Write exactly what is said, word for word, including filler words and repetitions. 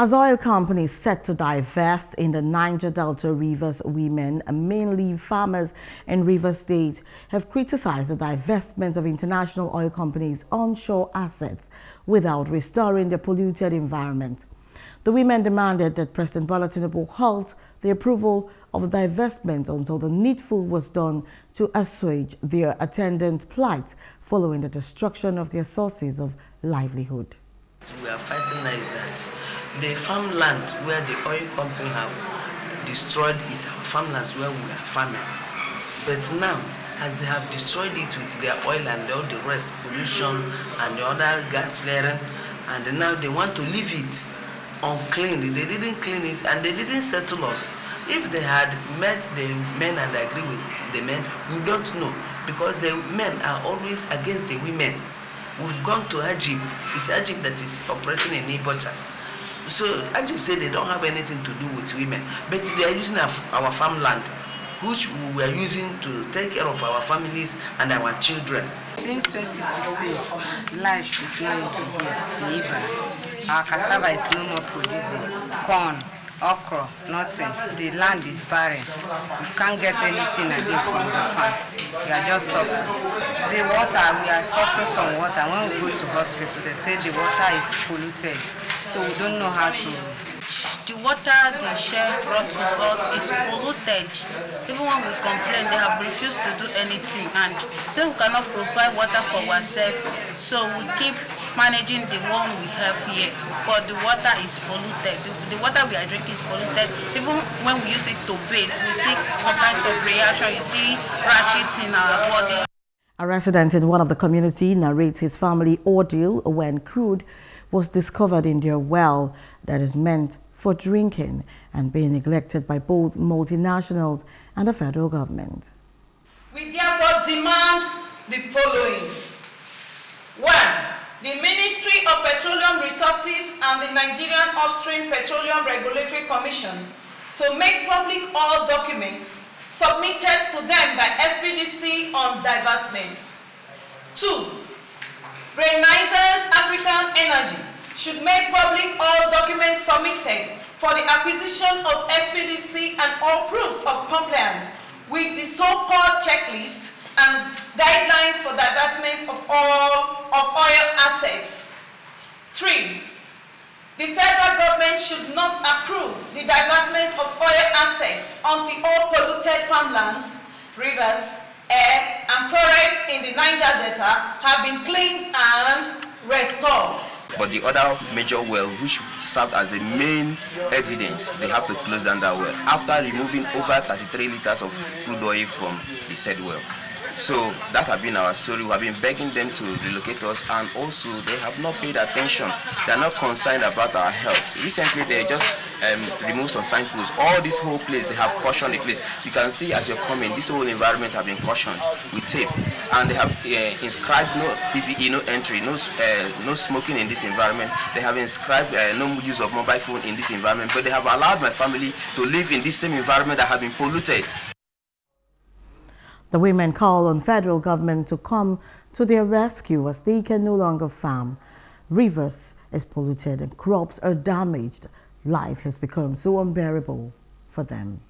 As oil companies set to divest in the Niger Delta, Rivers women, mainly farmers in Rivers State, have criticized the divestment of international oil companies' onshore assets without restoring the polluted environment. The women demanded that President Bola Tinubu halt the approval of the divestment until the needful was done to assuage their attendant plight following the destruction of their sources of livelihood. We are fighting is that the farmland where the oil company have destroyed is our farmlands where we are farming. But now, as they have destroyed it with their oil and all the rest, pollution and the other gas flaring, and now they want to leave it unclean. They didn't clean it and they didn't settle us. If they had met the men and agreed with the men, we don't know, because the men are always against the women. We've gone to Ajib. It's Ajib that is operating in Ibotta. So Ajib said they don't have anything to do with women, but they are using our, our farmland, which we are using to take care of our families and our children. Since twenty sixteen, life is not easy here in Iba. Our cassava is no more producing. Corn, okra, nothing. The land is barren. You can't get anything again from the farm. You are just suffering. The water, we are suffering from water. When we go to hospital, they say the water is polluted. So we don't know how to... The water the shell brought to us is polluted. Even when we complain, they have refused to do anything. And so we cannot provide water for ourselves. So we keep managing the one we have here. But the water is polluted. The water we are drinking is polluted. Even when we use it to bathe, we see some kinds of reaction. You see rashes in our body. A resident in one of the community narrates his family ordeal when crude was discovered in their well that is meant for drinking and being neglected by both multinationals and the federal government. We therefore demand the following. One, the Ministry of Petroleum Resources and the Nigerian Upstream Petroleum Regulatory Commission to make public all documents submitted to them by S P D C on divestment. Two, Renaissance African Energy should make public all documents submitted for the acquisition of S P D C and all proofs of compliance with the so-called checklist and guidelines for divestment of all of oil assets. Three, the federal government should not approve the divestment of oil assets until all polluted farmlands, rivers, air, and forests in the Niger Delta have been cleaned and restored. But the other major well, which served as the main evidence, they have to close down that well after removing over thirty-three litres of crude oil from the said well. So that have been our story. We have been begging them to relocate us, and also they have not paid attention. They are not concerned about our health. Recently, they just um, removed some signposts. All this whole place, they have cautioned the place. You can see as you're coming, this whole environment have been cautioned with tape, and they have uh, inscribed no P P E, no entry, no uh, no smoking in this environment. They have inscribed uh, no use of mobile phone in this environment. But they have allowed my family to live in this same environment that have been polluted. The women call on federal government to come to their rescue as they can no longer farm. Rivers is polluted and crops are damaged. Life has become so unbearable for them.